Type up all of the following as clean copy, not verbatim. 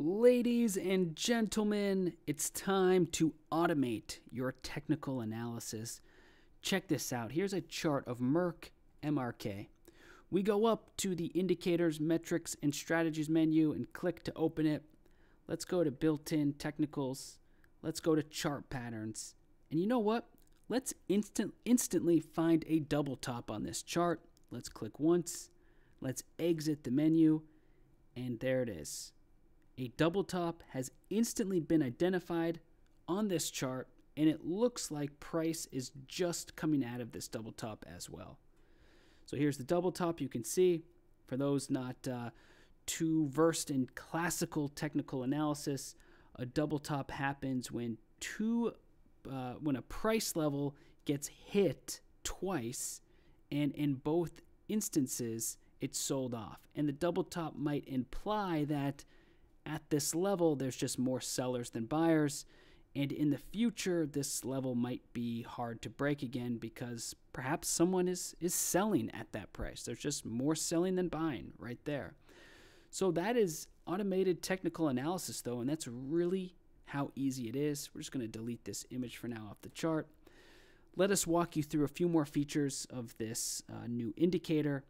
Ladies and gentlemen, it's time to automate your technical analysis. Check this out. Here's a chart of Merck, MRK. We go up to the Indicators, Metrics, and Strategies menu and click to open it. Let's go to Built-in Technicals. Let's go to Chart Patterns. And you know what? Let's instantly find a double top on this chart. Let's click once. Let's exit the menu. And there it is. A double top has instantly been identified on this chart, and it looks like price is just coming out of this double top as well. So here's the double top. You can see, for those not too versed in classical technical analysis, a double top happens when a price level gets hit twice, and in both instances it's sold off. And the double top might imply that at this level, there's just more sellers than buyers, and in the future, this level might be hard to break again because perhaps someone is selling at that price. There's just more selling than buying right there. So that is automated technical analysis, though, and that's really how easy it is. We're just going to delete this image for now off the chart. Let us walk you through a few more features of this new indicator.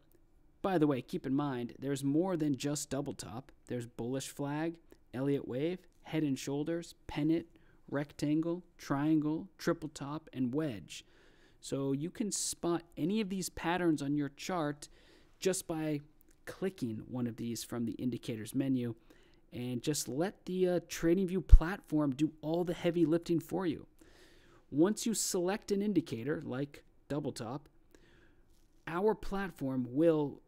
By the way, keep in mind, there's more than just double top. There's bullish flag, Elliott wave, head and shoulders, pennant, rectangle, triangle, triple top, and wedge. So you can spot any of these patterns on your chart just by clicking one of these from the indicators menu, and just let the TradingView platform do all the heavy lifting for you. Once you select an indicator like double top, our platform will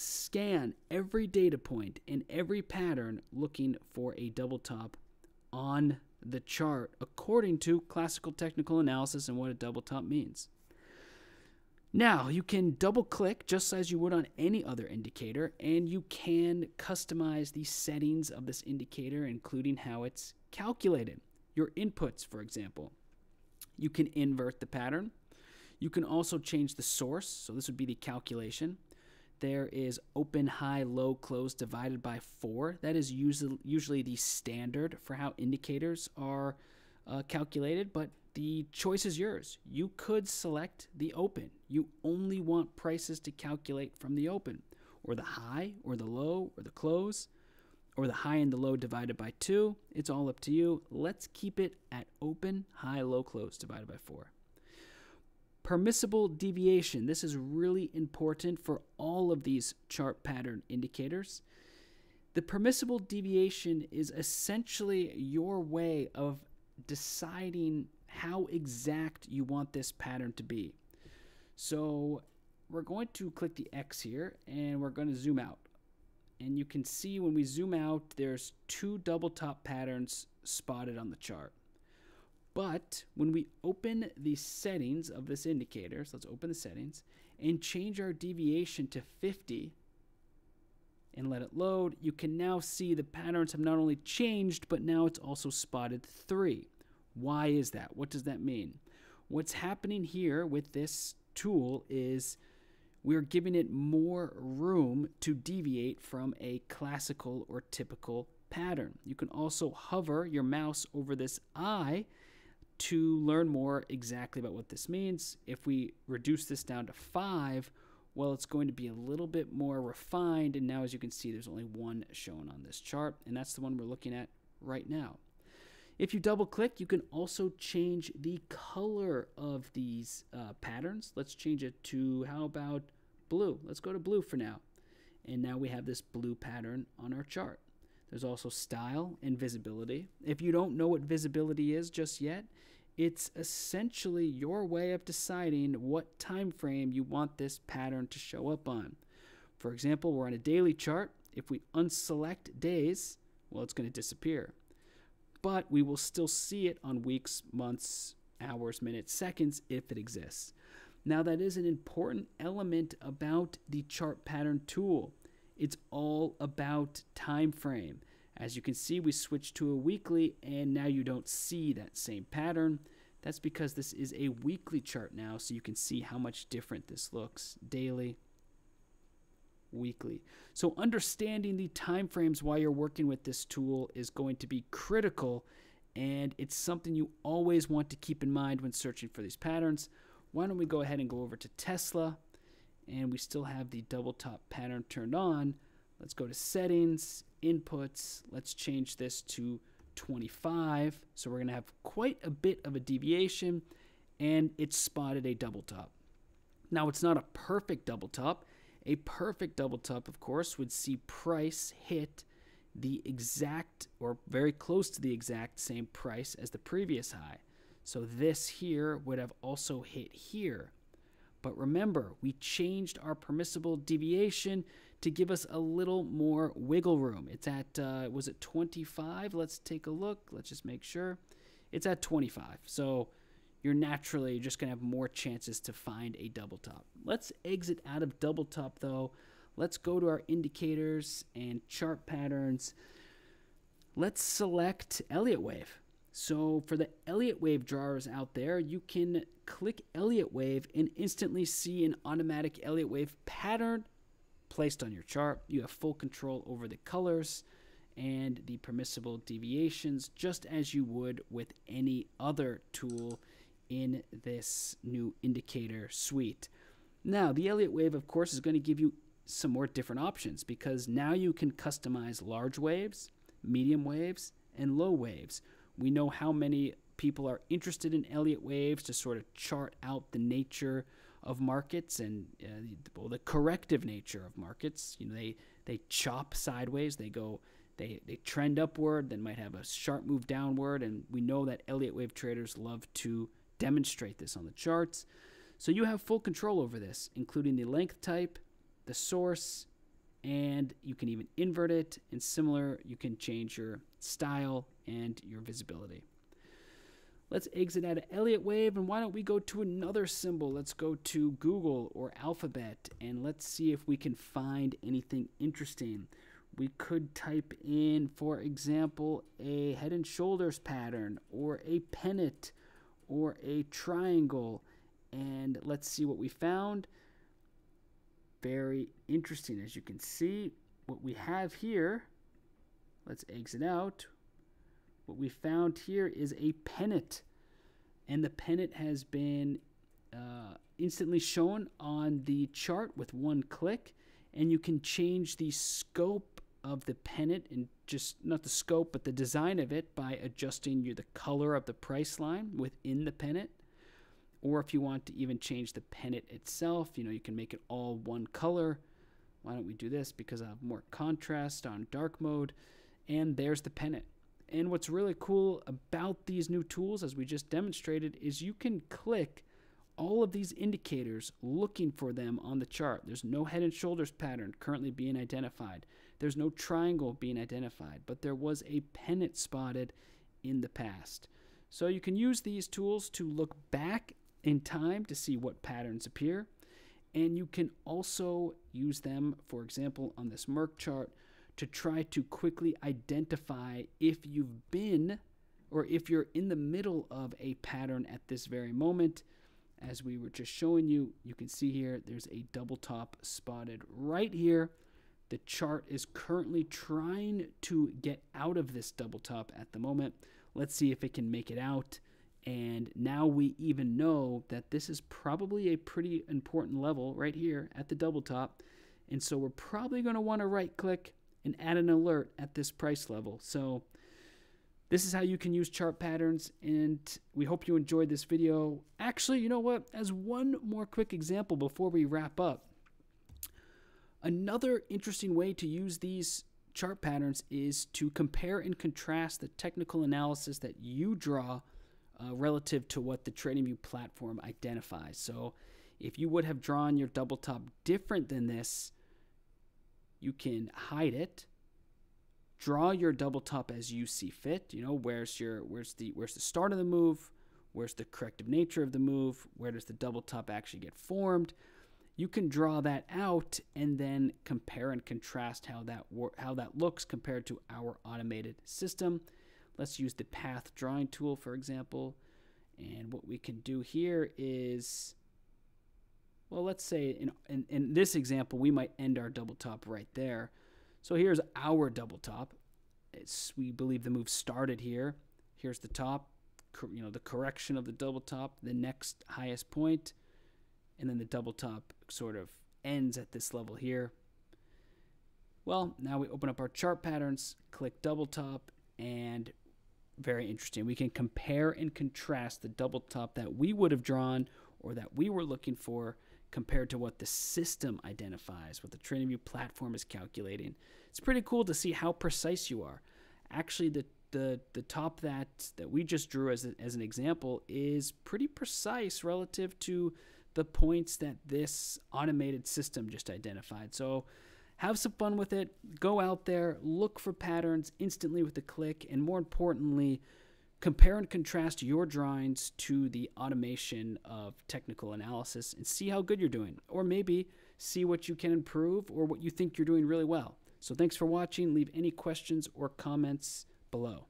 scan every data point and every pattern looking for a double top on the chart according to classical technical analysis and what a double top means. Now, you can double click just as you would on any other indicator, and you can customize the settings of this indicator, including how it's calculated. Your inputs, for example. You can invert the pattern. You can also change the source, so this would be the calculation. There is open, high, low, close divided by 4. That is usually the standard for how indicators are calculated, but the choice is yours. You could select the open. You only want prices to calculate from the open, or the high, or the low, or the close, or the high and the low divided by 2. It's all up to you. Let's keep it at open, high, low, close divided by 4. Permissible deviation. This is really important for all of these chart pattern indicators. The permissible deviation is essentially your way of deciding how exact you want this pattern to be. So we're going to click the X here, and we're going to zoom out. And you can see when we zoom out, there's 2 double top patterns spotted on the chart. But when we open the settings of this indicator, so let's open the settings and change our deviation to 50 and let it load, you can now see the patterns have not only changed, but now it's also spotted 3. Why is that? What does that mean? What's happening here with this tool is we're giving it more room to deviate from a classical or typical pattern. You can also hover your mouse over this eye to learn more exactly about what this means. If we reduce this down to 5, well, it's going to be a little bit more refined. And now, as you can see, there's only one shown on this chart, and that's the one we're looking at right now. If you double click, you can also change the color of these patterns. Let's change it to, how about blue? Let's go to blue for now. And now we have this blue pattern on our chart. There's also style and visibility. If you don't know what visibility is just yet, it's essentially your way of deciding what time frame you want this pattern to show up on. For example, we're on a daily chart. If we unselect days, well, it's going to disappear. But we will still see it on weeks, months, hours, minutes, seconds if it exists. Now, that is an important element about the chart pattern tool. It's all about time frame. As you can see, we switched to a weekly, and now you don't see that same pattern. That's because this is a weekly chart now, so you can see how much different this looks daily. weekly. So understanding the time frames while you're working with this tool is going to be critical, and it's something you always want to keep in mind when searching for these patterns. Why don't we go ahead and go over to Tesla, and we still have the double top pattern turned on. Let's go to settings, inputs, let's change this to 25. So we're going to have quite a bit of a deviation, and it's spotted a double top. Now it's not a perfect double top. A perfect double top, of course, would see price hit the exact or very close to the exact same price as the previous high. So this here would have also hit here. But remember, we changed our permissible deviation to give us a little more wiggle room. It's at, was it 25? Let's take a look. Let's just make sure. It's at 25. So you're naturally just going to have more chances to find a double top. Let's exit out of double top, though. Let's go to our indicators and chart patterns. Let's select Elliott Wave. So for the Elliott Wave drawers out there, you can click Elliott Wave and instantly see an automatic Elliott Wave pattern placed on your chart. You have full control over the colors and the permissible deviations, just as you would with any other tool in this new indicator suite. Now, the Elliott Wave, of course, is going to give you some more different options, because now you can customize large waves, medium waves, and low waves. We know how many people are interested in Elliott Waves to sort of chart out the nature of markets and the corrective nature of markets. You know, they chop sideways, they trend upward, then might have a sharp move downward, and we know that Elliott Wave traders love to demonstrate this on the charts. So you have full control over this, including the length type, the source, and you can even invert it, and similar, you can change your style and your visibility. Let's exit out of Elliott Wave, and why don't we go to another symbol? Let's go to Google or Alphabet, and let's see if we can find anything interesting. We could type in, for example, a head and shoulders pattern, or a pennant, or a triangle, and let's see what we found. Very interesting. As you can see, what we have here, let's exit out. What we found here is a pennant, and the pennant has been instantly shown on the chart with one click, and you can change the scope of the pennant, and just not the scope but the design of it, by adjusting the color of the price line within the pennant. Or if you want to even change the pennant itself, you know, you can make it all one color. Why don't we do this, because I have more contrast on dark mode. And there's the pennant. And what's really cool about these new tools, as we just demonstrated, is you can click all of these indicators looking for them on the chart. There's no head and shoulders pattern currently being identified. There's no triangle being identified, but there was a pennant spotted in the past. So you can use these tools to look back in time to see what patterns appear, and you can also use them, for example, on this Merck chart to try to quickly identify if you've been or if you're in the middle of a pattern at this very moment. As we were just showing you, you can see here there's a double top spotted right here. The chart is currently trying to get out of this double top at the moment. Let's see if it can make it out. And now we even know that this is probably a pretty important level right here at the double top. And so we're probably going to want to right click and add an alert at this price level. So this is how you can use chart patterns, and we hope you enjoyed this video. Actually, you know what? As one more quick example before we wrap up, another interesting way to use these chart patterns is to compare and contrast the technical analysis that you draw relative to what the TradingView platform identifies. So if you would have drawn your double top different than this, you can hide it, draw your double top as you see fit. You know, where's the start of the move, where's the corrective nature of the move, where does the double top actually get formed. You can draw that out and then compare and contrast how that looks compared to our automated system. Let's use the path drawing tool, for example. And what we can do here is Well, let's say in this example, we might end our double top right there. So here's our double top. We believe the move started here. Here's the top, you know, the correction of the double top, the next highest point, and then the double top sort of ends at this level here. Well, now we open up our chart patterns, click double top, and very interesting. We can compare and contrast the double top that we would have drawn or that we were looking for compared to what the system identifies, what the TradingView platform is calculating. It's pretty cool to see how precise you are. Actually, the top that we just drew as an example is pretty precise relative to the points that this automated system just identified. So have some fun with it. Go out there, look for patterns instantly with a click, and more importantly, compare and contrast your drawings to the automation of technical analysis and see how good you're doing, or maybe see what you can improve or what you think you're doing really well. So thanks for watching. Leave any questions or comments below.